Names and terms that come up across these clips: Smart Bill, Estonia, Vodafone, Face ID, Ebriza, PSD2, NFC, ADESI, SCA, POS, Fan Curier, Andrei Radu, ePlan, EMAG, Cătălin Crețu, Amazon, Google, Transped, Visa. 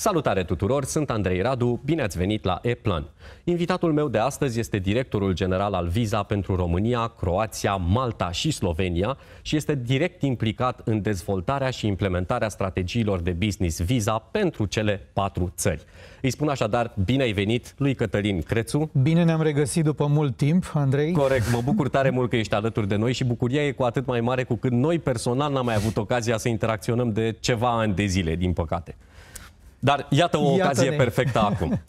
Salutare tuturor, sunt Andrei Radu, bine ați venit la ePlan. Invitatul meu de astăzi este directorul general al Visa pentru România, Croația, Malta și Slovenia și este direct implicat în dezvoltarea și implementarea strategiilor de business Visa pentru cele 4 țări. Îi spun așadar, bine ai venit lui Cătălin Crețu. Bine ne-am regăsit după mult timp, Andrei. Corect, mă bucur tare mult că ești alături de noi și bucuria e cu atât mai mare cu cât noi personal n-am mai avut ocazia să interacționăm de ceva ani de zile, din păcate. Dar iată o ocazie perfectă acum.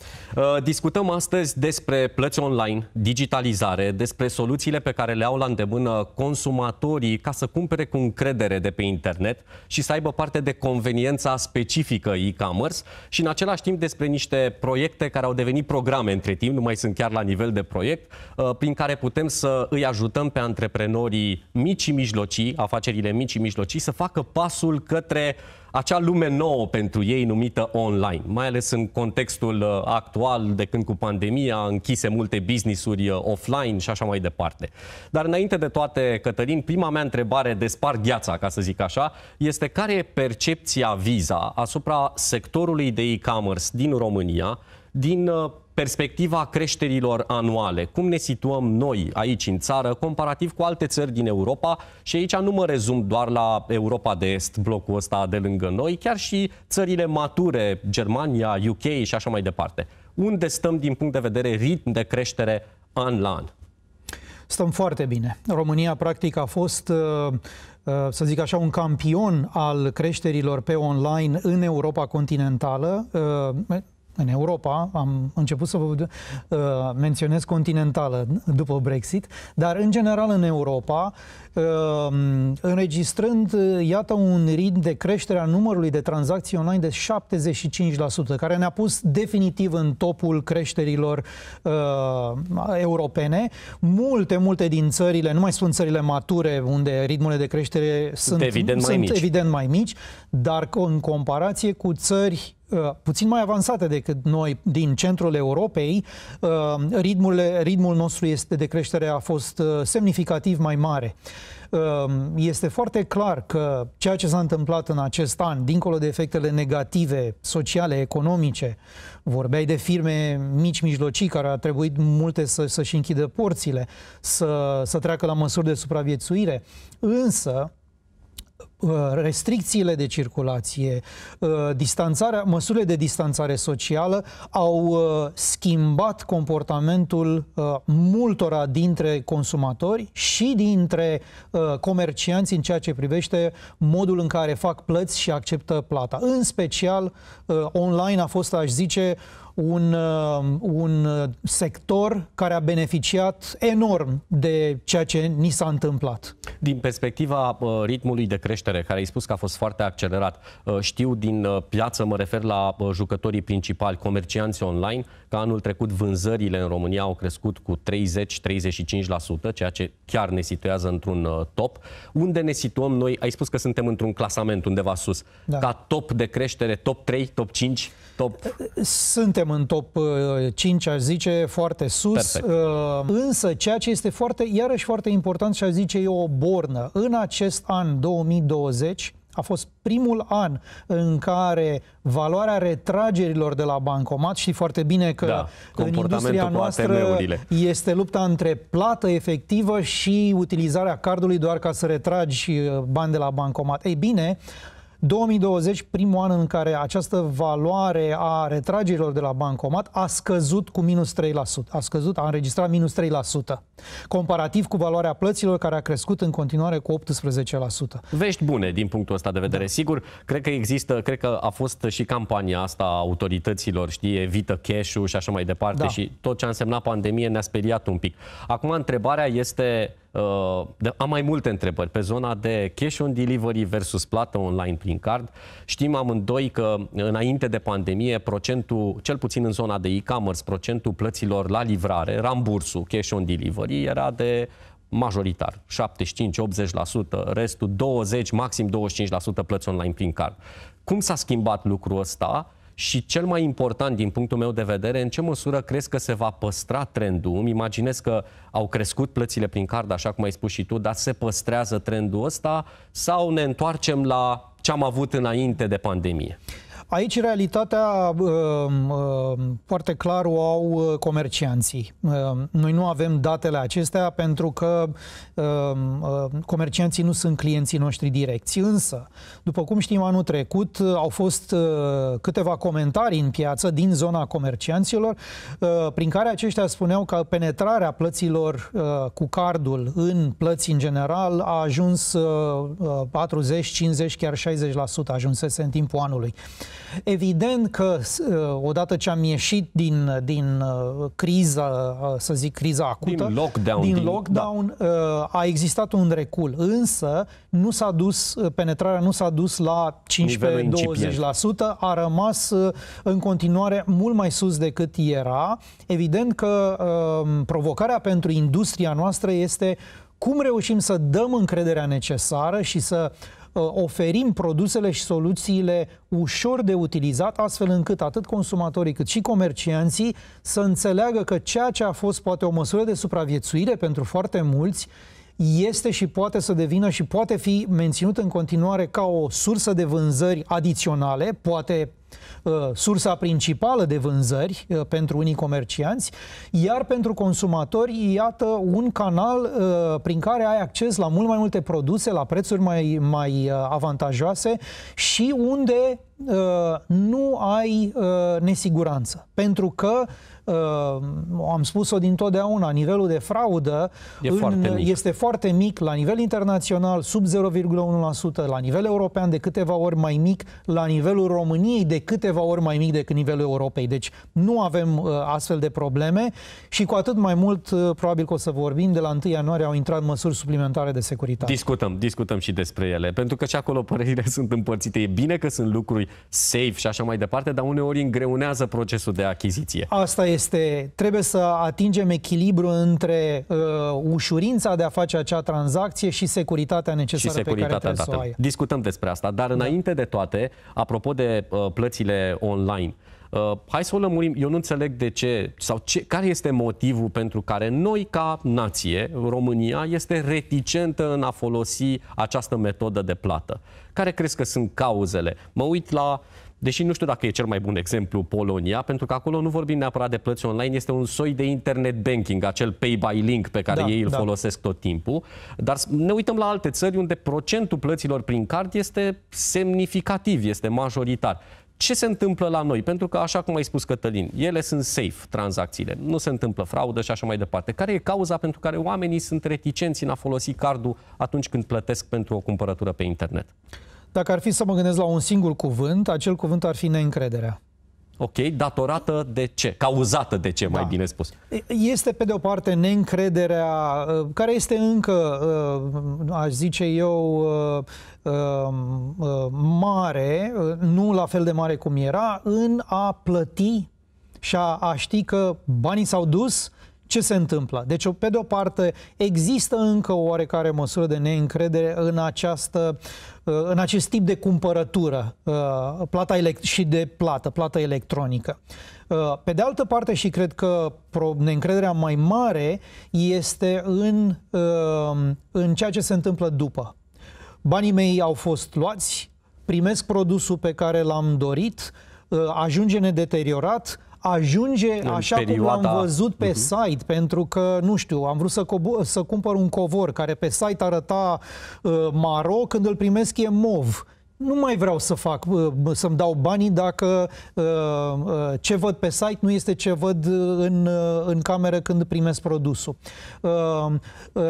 Discutăm astăzi despre plăți online, digitalizare, despre soluțiile pe care le au la îndemână consumatorii ca să cumpere cu încredere de pe internet și să aibă parte de conveniența specifică e-commerce și în același timp despre niște proiecte care au devenit programe între timp, nu mai sunt chiar la nivel de proiect, prin care putem să îi ajutăm pe antreprenorii mici și mijlocii, afacerile mici și mijlocii, să facă pasul către acea lume nouă pentru ei numită online, mai ales în contextul actual de când cu pandemia închise multe business-uri offline și așa mai departe. Dar înainte de toate, Cătălin, prima mea întrebare de spart gheața, ca să zic așa, este care e percepția Visa asupra sectorului de e-commerce din România, din perspectiva creșterilor anuale. Cum ne situăm noi aici în țară, comparativ cu alte țări din Europa? Și aici nu mă rezum doar la Europa de Est, blocul ăsta de lângă noi, chiar și țările mature, Germania, UK și așa mai departe. Unde stăm din punct de vedere ritm de creștere an la an? Stăm foarte bine. România, practic, a fost, să zic așa, un campion al creșterilor pe online în Europa continentală. În Europa, am început să vă menționez continentală după Brexit, dar în general în Europa, înregistrând, iată, un ritm de creștere a numărului de tranzacții online de 75%, care ne-a pus definitiv în topul creșterilor europene. Multe din țările, nu mai spun țările mature, unde ritmurile de creștere sunt evident mai mici, dar în comparație cu țări puțin mai avansate decât noi din centrul Europei, ritmul nostru de creștere a fost semnificativ mai mare. Este foarte clar că ceea ce s-a întâmplat în acest an, dincolo de efectele negative, sociale, economice, vorbeai de firme mici, mijlocii, care a trebuit multe să-și închidă porțile, să treacă la măsuri de supraviețuire, însă restricțiile de circulație, distanțarea, măsurile de distanțare socială au schimbat comportamentul multora dintre consumatori și dintre comercianți în ceea ce privește modul în care fac plăți și acceptă plata. În special, online a fost, aș zice, un sector care a beneficiat enorm de ceea ce ni s-a întâmplat. Din perspectiva ritmului de creștere, care ai spus că a fost foarte accelerat, știu din piață, mă refer la jucătorii principali, comercianți online, că anul trecut vânzările în România au crescut cu 30-35%, ceea ce chiar ne situează într-un top. Unde ne situăm noi? Ai spus că suntem într-un clasament undeva sus. Da. Ca top de creștere, top 3, top 5, top... Suntem în top 5, aș zice, foarte sus. Perfect. Însă ceea ce este iarăși foarte important și aș zice e o bornă. În acest an 2020 a fost primul an în care valoarea retragerilor de la bancomat, știi foarte bine că în industria noastră este lupta între plată efectivă și utilizarea cardului doar ca să retragi bani de la bancomat. Ei bine, 2020, primul an în care această valoare a retragerilor de la bancomat a scăzut cu minus 3%. A înregistrat minus 3%, comparativ cu valoarea plăților, care a crescut în continuare cu 18%. Vești bune din punctul ăsta de vedere. Da. Sigur, cred că a fost și campania asta a autorităților, știi, evită cash-ul și așa mai departe. Da. Și tot ce a însemnat pandemie ne-a speriat un pic. Acum, întrebarea este... Am mai multe întrebări pe zona de cash on delivery versus plată online prin card. Știm amândoi că înainte de pandemie procentul, cel puțin în zona de e-commerce, procentul plăților la livrare, rambursul cash on delivery era de majoritar, 75-80%, restul 20, maxim 25% plăți online prin card. Cum s-a schimbat lucrul ăsta? Și cel mai important din punctul meu de vedere, în ce măsură crezi că se va păstra trendul? Îmi imaginez că au crescut plățile prin card, așa cum ai spus și tu, dar se păstrează trendul ăsta sau ne întoarcem la ce am avut înainte de pandemie? Aici realitatea foarte clar o au comercianții. Noi nu avem datele acestea pentru că comercianții nu sunt clienții noștri direcți. Însă, după cum știm, anul trecut au fost câteva comentarii în piață din zona comercianților prin care aceștia spuneau că penetrarea plăților cu cardul în plăți în general a ajuns 40, 50, chiar 60% ajunsese în timpul anului. Evident că odată ce am ieșit din criza, să zic criza acută, din lockdown, da, a existat un recul, însă nu s-a dus, penetrarea nu s-a dus la 15-20%, a rămas în continuare mult mai sus decât era. Evident că provocarea pentru industria noastră este cum reușim să dăm încrederea necesară și să oferim produsele și soluțiile ușor de utilizat, astfel încât atât consumatorii cât și comercianții să înțeleagă că ceea ce a fost poate o măsură de supraviețuire pentru foarte mulți este și poate să devină și poate fi menținut în continuare ca o sursă de vânzări adiționale, poate sursa principală de vânzări pentru unii comercianți, iar pentru consumatori, iată un canal prin care ai acces la mult mai multe produse, la prețuri mai avantajoase și unde nu ai nesiguranță. Pentru că, am spus-o dintotdeauna, nivelul de fraudă este foarte mic la nivel internațional, sub 0,1%, la nivel european de câteva ori mai mic, la nivelul României de câteva ori mai mic decât nivelul Europei. Deci nu avem astfel de probleme și cu atât mai mult, probabil că o să vorbim, de la 1 ianuarie au intrat măsuri suplimentare de securitate. Discutăm și despre ele, pentru că și acolo părerile sunt împărțite. E bine că sunt lucruri safe și așa mai departe, dar uneori îngreunează procesul de achiziție. Asta este, trebuie să atingem echilibru între ușurința de a face acea tranzacție și securitatea necesară pe care trebuie să o ai. Discutăm despre asta, dar înainte de toate, apropo de plățile online, hai să o lămurim. Eu nu înțeleg de ce, sau care este motivul pentru care noi, ca nație, România, este reticentă în a folosi această metodă de plată. Care crezi că sunt cauzele? Mă uit la, deși nu știu dacă e cel mai bun exemplu, Polonia, pentru că acolo nu vorbim neapărat de plăți online, este un soi de internet banking, acel pay by link pe care ei îl folosesc tot timpul. Dar ne uităm la alte țări unde procentul plăților prin card este semnificativ, este majoritar. Ce se întâmplă la noi? Pentru că, așa cum ai spus, Cătălin, ele sunt safe, tranzacțiile. Nu se întâmplă fraudă și așa mai departe. Care e cauza pentru care oamenii sunt reticenți în a folosi cardul atunci când plătesc pentru o cumpărătură pe internet? Dacă ar fi să mă gândesc la un singur cuvânt, acel cuvânt ar fi neîncrederea. Ok, datorată de ce? Cauzată de ce, mai bine spus? Este, pe de o parte, neîncrederea, care este încă, aș zice eu, mare, nu la fel de mare cum era, în a plăti și a ști că banii s-au dus. Ce se întâmplă? Deci, pe de o parte, există încă o oarecare măsură de neîncredere în acest tip de cumpărătură și de plată electronică. Pe de altă parte, și cred că neîncrederea mai mare este în ceea ce se întâmplă după. Banii mei au fost luați, primesc produsul pe care l-am dorit, ajunge nedeteriorat, ajunge așa cum l-am văzut pe site, pentru că, nu știu, am vrut să cumpăr un covor care pe site arăta maro, când îl primesc e mov. Nu mai vreau să-mi dau banii dacă ce văd pe site nu este ce văd în cameră când primesc produsul.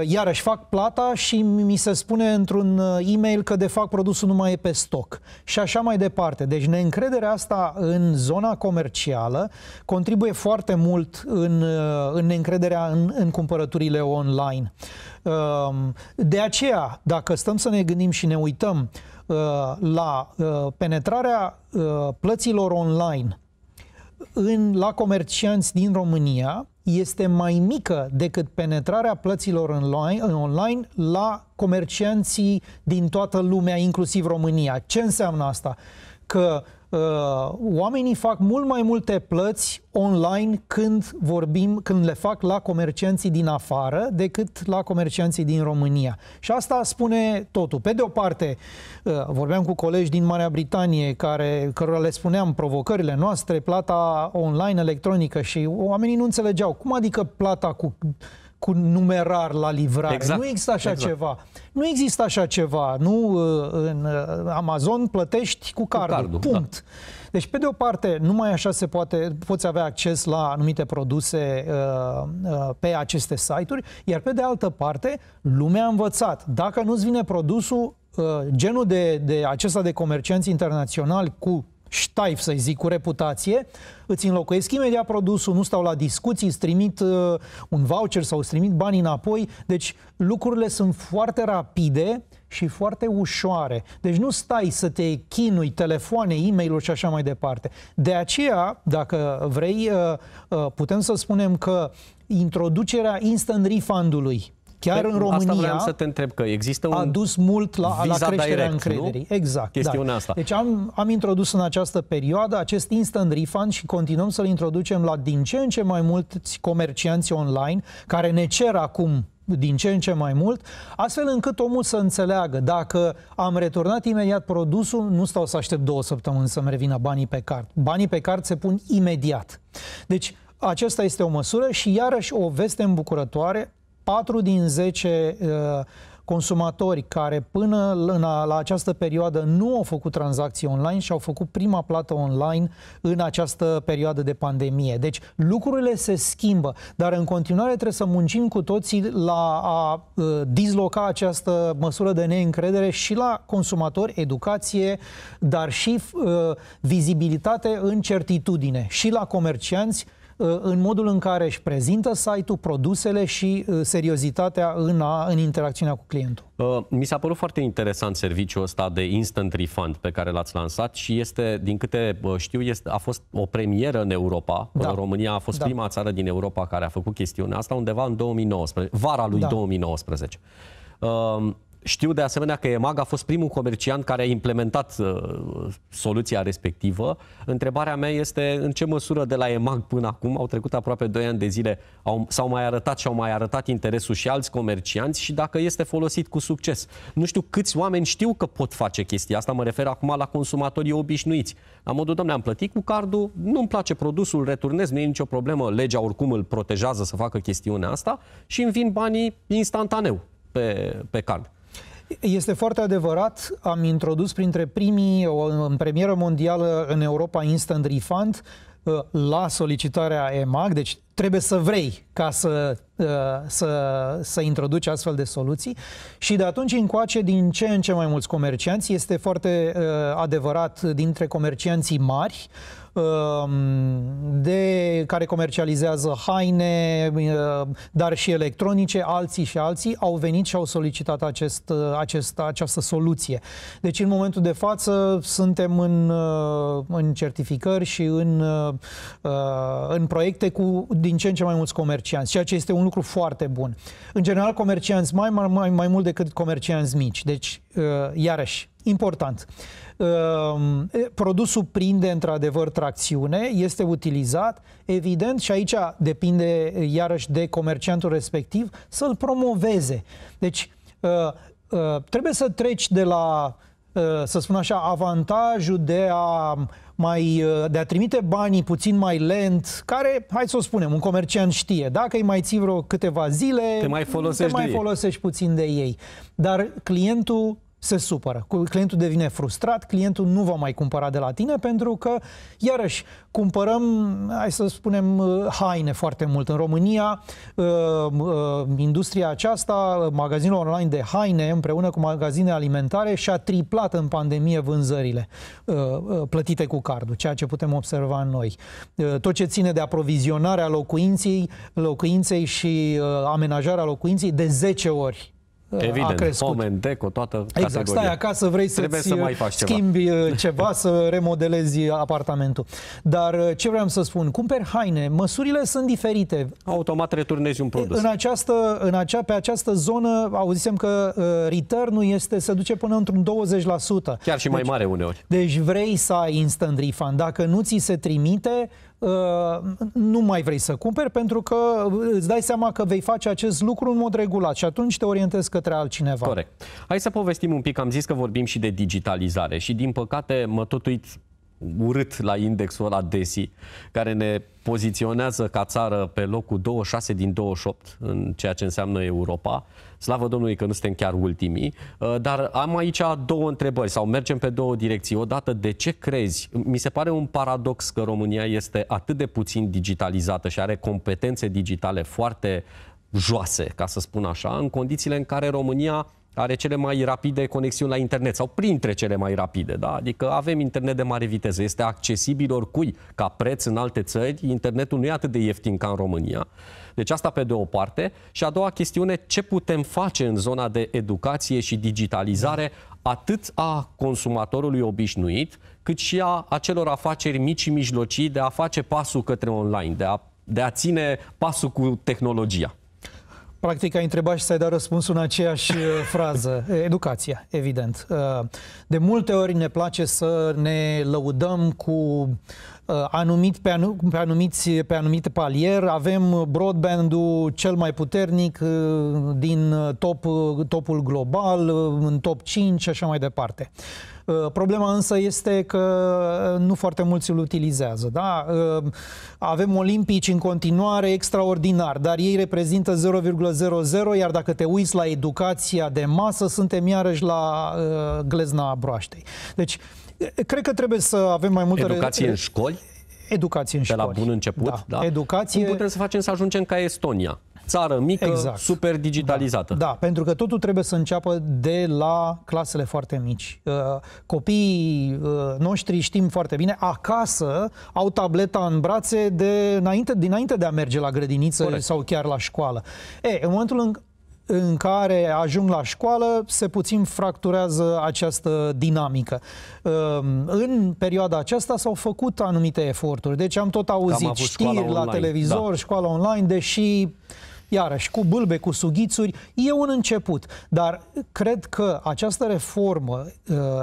Iarăși fac plata și mi se spune într-un e-mail că de fapt produsul nu mai e pe stoc. Și așa mai departe. Deci neîncrederea asta în zona comercială contribuie foarte mult în neîncrederea în cumpărăturile online. De aceea, dacă stăm să ne gândim și ne uităm la penetrarea plăților online la comercianți din România, este mai mică decât penetrarea plăților online la comercianții din toată lumea, inclusiv România. Ce înseamnă asta? Că Oamenii fac mult mai multe plăți online când le fac la comercianții din afară decât la comercianții din România. Și asta spune totul. Pe de o parte, vorbeam cu colegi din Marea Britanie cărora le spuneam provocările noastre, plata online electronică, și oamenii nu înțelegeau. Cum adică plata cu numerar la livrare? Exact. Nu există așa ceva. Nu există așa ceva. Nu, în Amazon plătești cu cardul. Punct. Da. Deci, pe de o parte, numai așa poți avea acces la anumite produse pe aceste site-uri, iar pe de altă parte, lumea a învățat. Dacă nu-ți vine produsul, genul acesta de comercianți internaționali cu ștaif, să-i zic, cu reputație, îți înlocuiesc imediat produsul, nu stau la discuții, îți trimit un voucher sau îți trimit banii înapoi. Deci lucrurile sunt foarte rapide și foarte ușoare. Deci nu stai să te chinui, telefoane, e-mail-uri și așa mai departe. De aceea, dacă vrei, putem să spunem că introducerea instant refund-ului, chiar în România, asta vreau să te întreb, că există un... a dus mult la creșterea încrederii. Nu? Exact. Chestiunea asta. Deci am introdus în această perioadă acest instant refund și continuăm să-l introducem la din ce în ce mai mulți comercianți online, care ne cer acum din ce în ce mai mult, astfel încât omul să înțeleagă: dacă am returnat imediat produsul, nu stau să aștept 2 săptămâni să-mi revină banii pe card. Banii pe card se pun imediat. Deci aceasta este o măsură și iarăși o veste îmbucurătoare: 4 din 10 consumatori care până la această perioadă nu au făcut tranzacții online și au făcut prima plată online în această perioadă de pandemie. Deci lucrurile se schimbă, dar în continuare trebuie să muncim cu toții la a disloca această măsură de neîncredere și la consumatori, educație, dar și vizibilitate în certitudine, și la comercianți, în modul în care își prezintă site-ul, produsele și seriozitatea în interacțiunea cu clientul. Mi s-a părut foarte interesant serviciul ăsta de instant refund pe care l-ați lansat și este, din câte știu, a fost o premieră în Europa. Da. România a fost prima țară din Europa care a făcut chestiunea asta undeva în 2019, vara lui 2019. Știu de asemenea că EMAG a fost primul comerciant care a implementat soluția respectivă. Întrebarea mea este: în ce măsură de la EMAG până acum, au trecut aproape 2 ani de zile, s-au mai arătat și au mai arătat interesul și alți comercianți, și dacă este folosit cu succes? Nu știu câți oameni știu că pot face chestia asta, mă refer acum la consumatorii obișnuiți. La modul: dom'le, am plătit cu cardul, nu-mi place produsul, returnez, nu e nicio problemă, legea oricum îl protejează să facă chestiunea asta și îmi vin banii instantaneu pe card. Este foarte adevărat, am introdus printre primii, în premieră mondială în Europa, instant refund la solicitarea EMAG, deci trebuie să vrei ca să introduci astfel de soluții, și de atunci încoace din ce în ce mai mulți comercianți, este foarte adevărat, dintre comercianții mari, care comercializează haine, dar și electronice, alții au venit și au solicitat această soluție. Deci în momentul de față suntem în certificări și în proiecte cu din ce în ce mai mulți comercianți, ceea ce este un lucru foarte bun. În general, comercianți mai mult decât comercianți mici. Deci, iarăși, important. Produsul prinde într-adevăr tracțiune, este utilizat, evident, și aici depinde iarăși de comerciantul respectiv să-l promoveze. Deci, trebuie să treci de la, să spun așa, avantajul de a trimite banii puțin mai lent, care, hai să o spunem, un comerciant știe, dacă îi mai ții vreo câteva zile, te mai folosești puțin de ei. Dar clientul se supără, clientul devine frustrat, clientul nu va mai cumpăra de la tine, pentru că, iarăși, cumpărăm, hai să spunem, haine foarte mult. În România, industria aceasta, magazinul online de haine, împreună cu magazine alimentare, și-a triplat în pandemie vânzările plătite cu cardul, ceea ce putem observa noi. Tot ce ține de aprovizionarea locuinței și amenajarea locuinței, de 10 ori Evident, a crescut. Moment deco, toată categoria. Exact, stai acasă, vrei să-ți schimbi ceva, să remodelezi apartamentul. Dar ce vreau să spun, cumperi haine, măsurile sunt diferite. Automat returnezi un produs. Pe această zonă, auzisem că return-ul se duce până într-un 20%. Chiar și mai mare uneori. Deci vrei să ai instant refund. Dacă nu ți se trimite, nu mai vrei să cumperi, pentru că îți dai seama că vei face acest lucru în mod regulat și atunci te orientezi către altcineva. Corect. Hai să povestim un pic, am zis că vorbim și de digitalizare și din păcate mă tot uit urât la indexul ăla ADESI, care ne poziționează ca țară pe locul 26 din 28 în ceea ce înseamnă Europa. Slavă Domnului că nu suntem chiar ultimii, dar am aici două întrebări sau mergem pe două direcții. Odată, de ce crezi? Mi se pare un paradox că România este atât de puțin digitalizată și are competențe digitale foarte joase, ca să spun așa, în condițiile în care România are cele mai rapide conexiuni la internet sau printre cele mai rapide, da? Adică avem internet de mare viteză, este accesibil oricui. Ca preț în alte țări, internetul nu e atât de ieftin ca în România. Deci asta pe de o parte. Și a doua chestiune, ce putem face în zona de educație și digitalizare atât a consumatorului obișnuit, cât și a acelor afaceri mici și mijlocii de a face pasul către online, de a ține pasul cu tehnologia. Practic ai întrebat și să-i dai răspunsul în aceeași frază. Educația, evident. De multe ori ne place să ne lăudăm cu anumite palier. Avem broadband-ul cel mai puternic din topul global, în top 5 și așa mai departe. Problema însă este că nu foarte mulți îl utilizează. Da? Avem olimpici în continuare extraordinar, dar ei reprezintă 0,00, iar dacă te uiți la educația de masă, suntem iarăși la glezna broaștei. Deci, cred că trebuie să avem mai multă educație în școli. Educație în școli. De la bun început, da. Educație. Cum putem să facem să ajungem ca Estonia? Țară mică, exact, super digitalizată. Da, pentru că totul trebuie să înceapă de la clasele foarte mici. Copiii noștri, știm foarte bine, acasă au tableta în brațe dinainte de a merge la grădiniță. Corect. Sau chiar la școală. În momentul în care ajung la școală, se puțin fracturează această dinamică. În perioada aceasta s-au făcut anumite eforturi. Deci am tot auzit știri la televizor, da, școala online, deși, iarăși, cu bâlbe, cu sughițuri, e un început. Dar cred că această reformă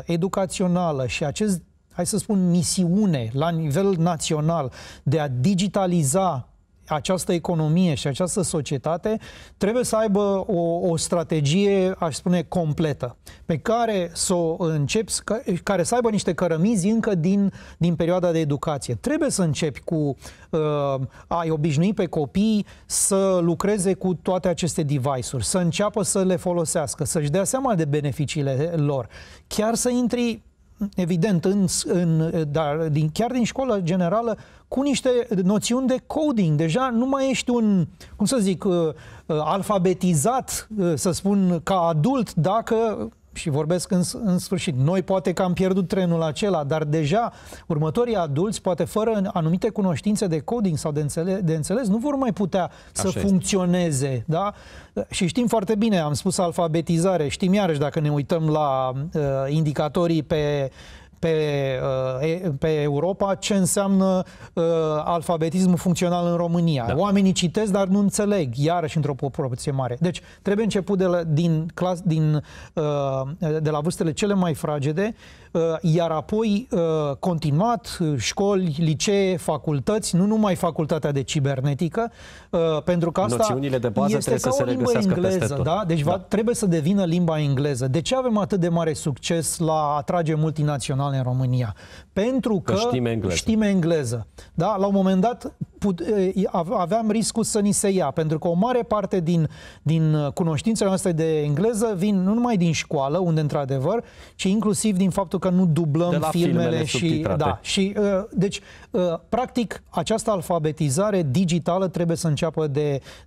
educațională și acest, hai să spun, misiune la nivel național de a digitaliza această economie și această societate trebuie să aibă o strategie, aș spune, completă, pe care să o începi, care să aibă niște cărămizi încă din perioada de educație. Trebuie să începi cu a-i obișnui pe copii să lucreze cu toate aceste device-uri, să înceapă să le folosească, să-și dea seama de beneficiile lor, chiar să intri, evident, chiar din școala generală, cu niște noțiuni de coding. Deja nu mai ești un, cum să zic, alfabetizat, să spun, ca adult, dacă, și vorbesc în sfârșit, noi poate că am pierdut trenul acela, dar deja următorii adulți, poate fără anumite cunoștințe de coding sau de înțeles, nu vor mai putea să funcționeze. Da? Și știm foarte bine, am spus alfabetizare, știm iarăși, dacă ne uităm la indicatorii pe Europa, ce înseamnă alfabetismul funcțional în România. Da. Oamenii citesc, dar nu înțeleg, iarăși într-o proporție mare. Deci trebuie început de la vârstele cele mai fragede, iar apoi continuat școli, licee, facultăți, nu numai facultatea de cibernetică, pentru că asta noțiunile de bază este ca o limbă engleză. Da? Deci trebuie să devină limba engleză. De ce avem atât de mare succes la a atrage multinaționale în România? Pentru că știm engleză. Da? La un moment dat aveam riscul să ni se ia, pentru că o mare parte din cunoștințele noastre de engleză vin nu numai din școală, unde într-adevăr, ci inclusiv din faptul că nu dublăm filmele și, da, și deci practic această alfabetizare digitală trebuie să înceapă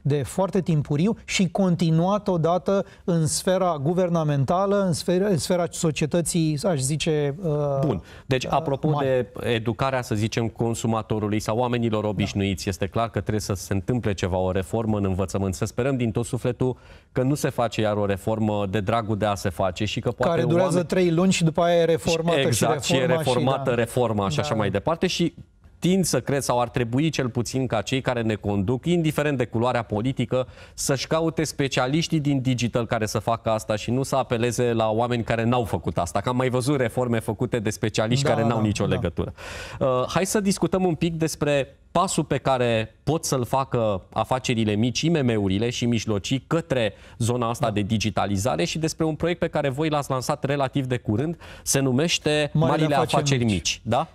de foarte timpuriu și continuat odată în sfera guvernamentală, în sfera societății, aș zice. Bun. Deci apropo de educarea, să zicem, consumatorului sau oamenilor obișnuiți, obișnuiți. Este clar că trebuie să se întâmple ceva, o reformă în învățământ. Să sperăm din tot sufletul că nu se face iar o reformă de dragul de a se face și că poate care durează oameni... 3 luni și după aia e reformată. Exact, și reforma, e reformată și, da, reforma și așa mai departe. Și tind să cred, sau ar trebui cel puțin ca cei care ne conduc, indiferent de culoarea politică, să-și caute specialiștii din digital care să facă asta și nu să apeleze la oameni care n-au făcut asta. Că am mai văzut reforme făcute de specialiști care n-au nicio legătură. Hai să discutăm un pic despre pasul pe care pot să-l facă afacerile mici, IMM-urile și mijlocii către zona asta de digitalizare și despre un proiect pe care voi l-ați lansat relativ de curând, se numește Marile Afaceri Mici. Da?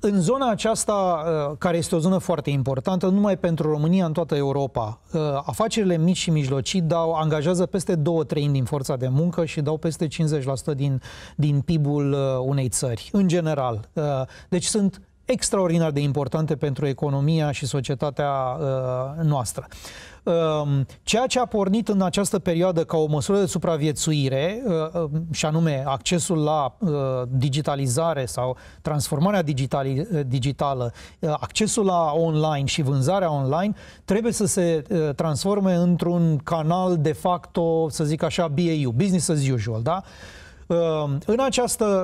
În zona aceasta, care este o zonă foarte importantă, nu numai pentru România, în toată Europa, afacerile mici și mijlocii angajează peste 2/3 din forța de muncă și dau peste 50% din PIB-ul unei țări, în general. Deci sunt extraordinar de importante pentru economia și societatea noastră. Ceea ce a pornit în această perioadă ca o măsură de supraviețuire, și anume accesul la digitalizare sau transformarea digitală, accesul la online și vânzarea online, trebuie să se transforme într-un canal de facto, să zic așa, BAU, business as usual, da?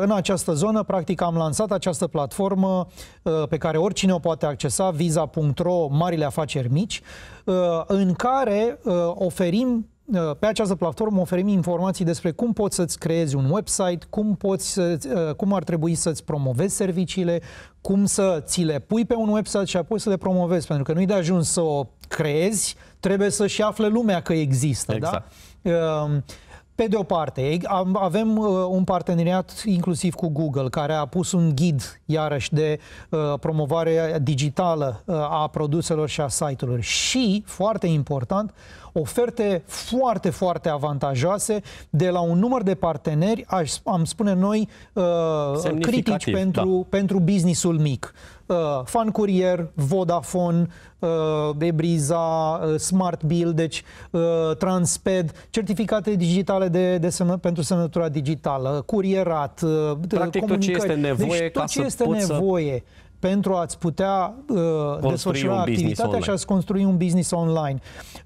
În această zonă, practic, am lansat această platformă pe care oricine o poate accesa, visa.ro, Marile Afaceri Mici, în care oferim, pe această platformă oferim informații despre cum poți să-ți creezi un website, cum ar trebui să-ți promovezi serviciile, cum să ți le pui pe un website și apoi să le promovezi, pentru că nu-i de ajuns să o creezi, trebuie să și afle lumea că există. Exact. Da? Pe de o parte, avem un parteneriat inclusiv cu Google, care a pus un ghid, iarăși, de promovare digitală a produselor și a site-urilor. Și, foarte important, oferte foarte, foarte avantajoase de la un număr de parteneri, am spune noi, critici pentru businessul mic. Fan Curier, Vodafone, Ebriza, Smart Bill, deci Transped, certificate digitale pentru semnătura digitală, curierat, practic tot ce este nevoie, deci tot ce este nevoie pentru a-ți putea desfășura activitatea și a-ți construi un business online.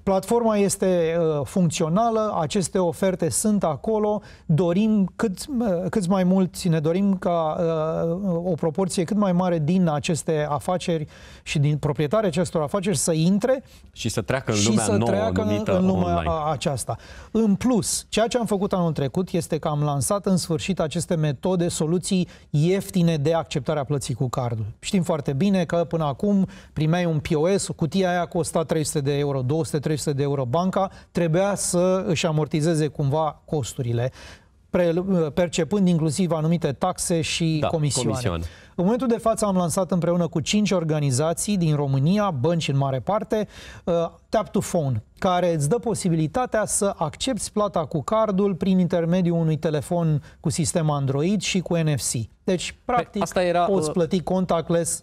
Platforma este funcțională, aceste oferte sunt acolo, dorim cât mai mulți, ne dorim ca o proporție cât mai mare din aceste afaceri și din proprietarii acestor afaceri să intre și să treacă în lumea nouă aceasta. În plus, ceea ce am făcut anul trecut este că am lansat în sfârșit aceste metode, soluții ieftine de acceptarea plății cu cardul. Știm foarte bine că până acum primeai un POS, cutia aia costa 300 de euro, 200-300 de euro banca, trebuia să își amortizeze cumva costurile, percepând inclusiv anumite taxe și comisioane. În momentul de față am lansat împreună cu 5 organizații din România, bănci în mare parte, Tap to Phone, care îți dă posibilitatea să accepti plata cu cardul prin intermediul unui telefon cu sistem Android și cu NFC. Deci, practic, poți plăti contactless.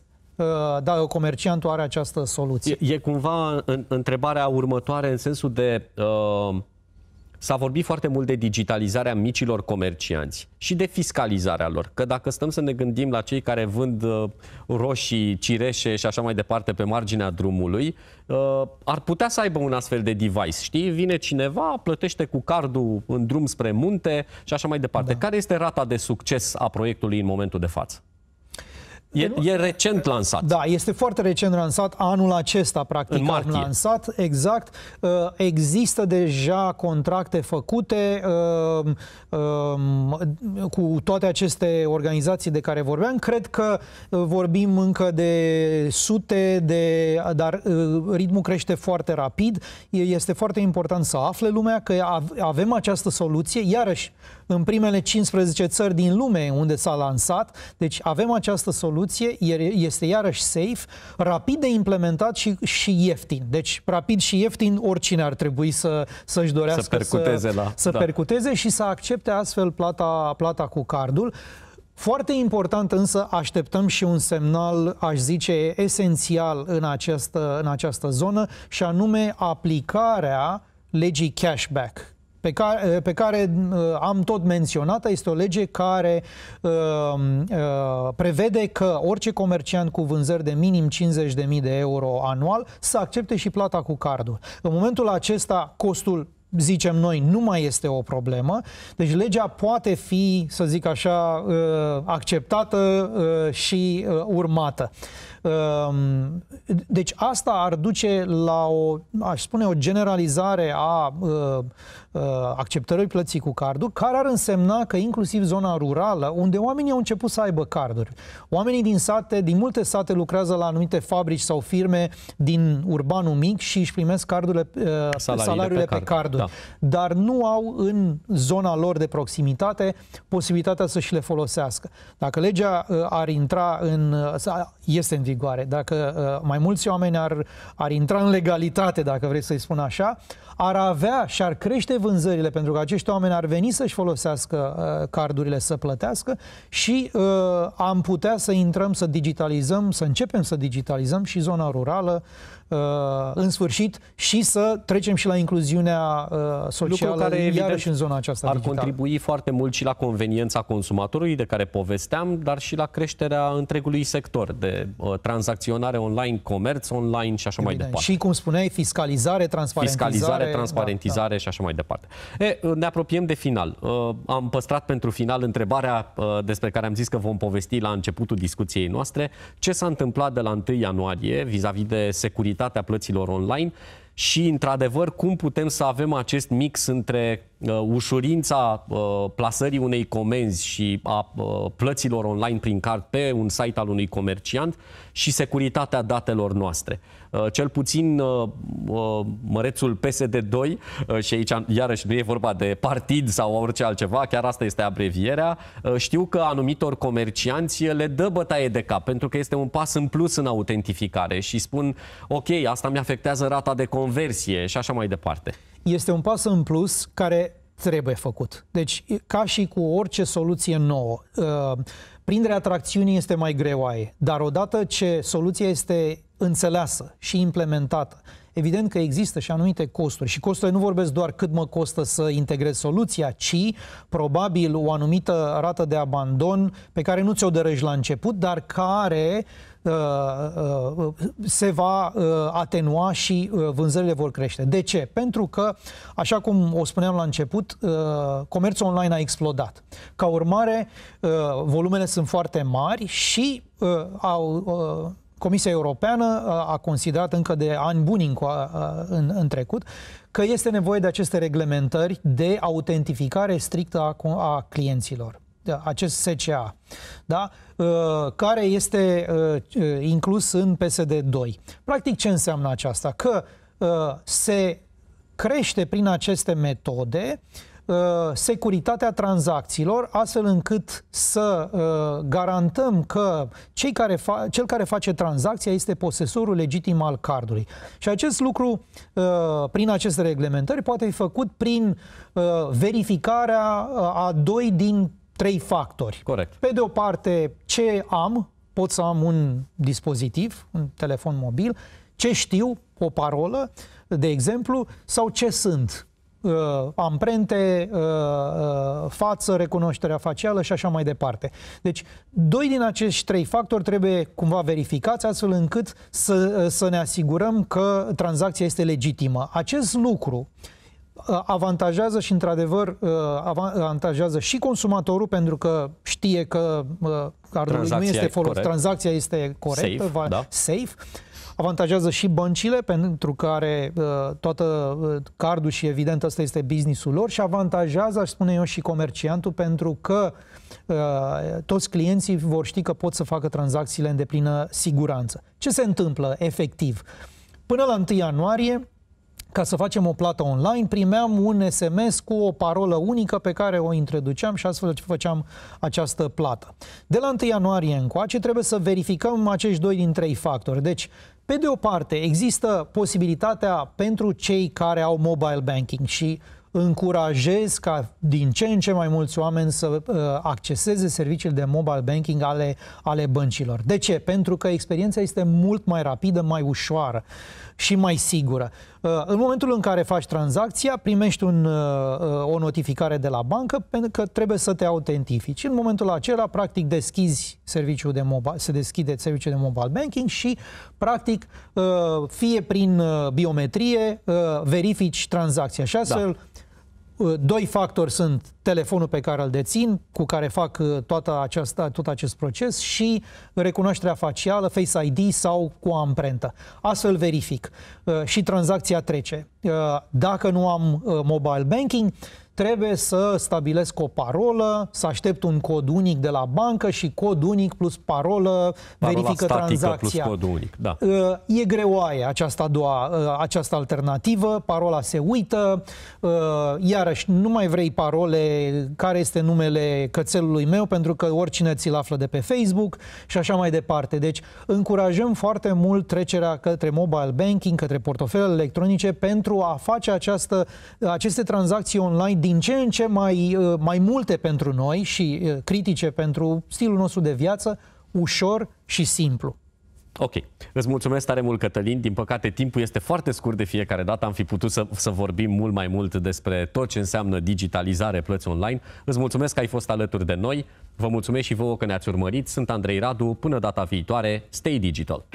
Da, comerciantul are această soluție. E cumva întrebarea următoare în sensul de... S-a vorbit foarte mult de digitalizarea micilor comercianți și de fiscalizarea lor. Că dacă stăm să ne gândim la cei care vând roșii, cireșe și așa mai departe pe marginea drumului, ar putea să aibă un astfel de device. Știi? Vine cineva, plătește cu cardul în drum spre munte și așa mai departe. Da. Care este rata de succes a proiectului în momentul de față? E recent lansat. Da, este foarte recent lansat. Anul acesta, practic, am lansat. Exact. Există deja contracte făcute cu toate aceste organizații de care vorbeam. Cred că vorbim încă de sute, dar ritmul crește foarte rapid. Este foarte important să afle lumea că avem această soluție. Iarăși, în primele 15 țări din lume unde s-a lansat. Deci avem această soluție, este iarăși safe, rapid de implementat și ieftin. Deci rapid și ieftin oricine ar trebui să-și dorească să percuteze și să accepte astfel plata cu cardul. Foarte important însă așteptăm și un semnal, aș zice, esențial în această zonă și anume aplicarea legii cashback. pe care am tot menționat, este o lege care prevede că orice comerciant cu vânzări de minim 50.000 de euro anual să accepte și plata cu cardul. În momentul acesta, costul, zicem noi, nu mai este o problemă. Deci legea poate fi, să zic așa, acceptată și urmată. Deci asta ar duce la o, aș spune, o generalizare a acceptării plății cu cardul, care ar însemna că inclusiv zona rurală, unde oamenii au început să aibă carduri, oamenii din sate, din multe sate lucrează la anumite fabrici sau firme din urbanul mic și își primesc cardurile, salariile pe carduri, da. Dar nu au în zona lor de proximitate posibilitatea să și le folosească. Dacă legea ar intra în... este în vigoare, dacă mai mulți oameni ar intra în legalitate, dacă vreți să-i spun așa, ar avea și ar crește vânzările, pentru că acești oameni ar veni să-și folosească cardurile să plătească și am putea să intrăm, să digitalizăm, să începem să digitalizăm și zona rurală în sfârșit și să trecem și la incluziunea socială, care iarăși în zona aceasta digitală. Ar contribui foarte mult și la conveniența consumatorului, de care povesteam, dar și la creșterea întregului sector de tranzacționare online, comerț online și așa mai departe. Și, cum spuneai, fiscalizare, transparentizare. Fiscalizare, transparentizare, da, da, și așa mai departe. Ne apropiem de final. Am păstrat pentru final întrebarea despre care am zis că vom povesti la începutul discuției noastre. Ce s-a întâmplat de la 1 ianuarie vis-a-vis de securitate plăților online și, într-adevăr, cum putem să avem acest mix între ușurința plasării unei comenzi și a plăților online prin card pe un site al unui comerciant și securitatea datelor noastre. Cel puțin mărețul PSD2, și aici iarăși nu e vorba de partid sau orice altceva, chiar asta este abrevierea, știu că anumitor comercianți le dă bătaie de cap, pentru că este un pas în plus în autentificare și spun, ok, asta mi-afectează rata de conversie și așa mai departe. Este un pas în plus care trebuie făcut. Deci, ca și cu orice soluție nouă, prinderea tracțiunii este mai greoaie, dar odată ce soluția este înțeleasă și implementată, evident că există și anumite costuri și costurile nu vorbesc doar cât mă costă să integrez soluția, ci probabil o anumită rată de abandon pe care nu ți-o dărăși la început, dar care se va atenua și vânzările vor crește. De ce? Pentru că, așa cum o spuneam la început, comerțul online a explodat. Ca urmare, volumele sunt foarte mari și Comisia Europeană a considerat încă de ani buni în trecut că este nevoie de aceste reglementări de autentificare strictă a clienților. Acest SCA, da? Care este inclus în PSD2. Practic, ce înseamnă aceasta? Că se crește prin aceste metode securitatea tranzacțiilor, astfel încât să garantăm că cel care face tranzacția este posesorul legitim al cardului. Și acest lucru, prin aceste reglementări, poate fi făcut prin verificarea a 2 din 3 factori. Corect. Pe de o parte, ce am, pot să am un dispozitiv, un telefon mobil, ce știu, o parolă, de exemplu, sau ce sunt. Amprente, față, recunoașterea facială și așa mai departe. Deci, 2 din acești 3 factori trebuie cumva verificați astfel încât să ne asigurăm că tranzacția este legitimă. Acest lucru avantajează și, într-adevăr, avantajează și consumatorul, pentru că știe că cardul nu este folosit, tranzacția este corectă, safe, da, safe. Avantajează și băncile, pentru care toată cardul și, evident, ăsta este business-ul lor, și avantajează, aș spune eu, și comerciantul, pentru că toți clienții vor ști că pot să facă tranzacțiile în deplină siguranță. Ce se întâmplă, efectiv? Până la 1 ianuarie, ca să facem o plată online, primeam un SMS cu o parolă unică pe care o introduceam și astfel făceam această plată. De la 1 ianuarie încoace trebuie să verificăm acești 2 din 3 factori. Deci, pe de o parte, există posibilitatea pentru cei care au mobile banking și încurajez ca din ce în ce mai mulți oameni să acceseze serviciile de mobile banking ale băncilor. De ce? Pentru că experiența este mult mai rapidă, mai ușoară și mai sigură. În momentul în care faci tranzacția, primești o notificare de la bancă pentru că trebuie să te autentifici. În momentul acela, practic, deschizi serviciul de mobile, se deschide serviciul de mobile banking și, practic, fie prin biometrie, verifici tranzacția. Așa, doi factori sunt telefonul pe care îl dețin, cu care fac tot acest proces, și recunoașterea facială, Face ID sau cu amprentă. Astfel verific și tranzacția trece. Dacă nu am mobile banking, trebuie să stabilesc o parolă, să aștept un cod unic de la bancă și cod unic plus parolă verifică tranzacția. Plus cod unic, da. E greoaie această această alternativă, parola se uită, iarăși nu mai vrei parole, care este numele cățelului meu, pentru că oricine ți-l află de pe Facebook și așa mai departe. Deci încurajăm foarte mult trecerea către mobile banking, către portofelele electronice, pentru a face aceste tranzacții online din ce în ce mai multe pentru noi și critice pentru stilul nostru de viață, ușor și simplu. Ok. Îți mulțumesc tare mult, Cătălin. Din păcate, timpul este foarte scurt de fiecare dată. Am fi putut să vorbim mult mai mult despre tot ce înseamnă digitalizare, plăți online. Îți mulțumesc că ai fost alături de noi. Vă mulțumesc și vouă că ne-ați urmărit. Sunt Andrei Radu. Până data viitoare, stay digital!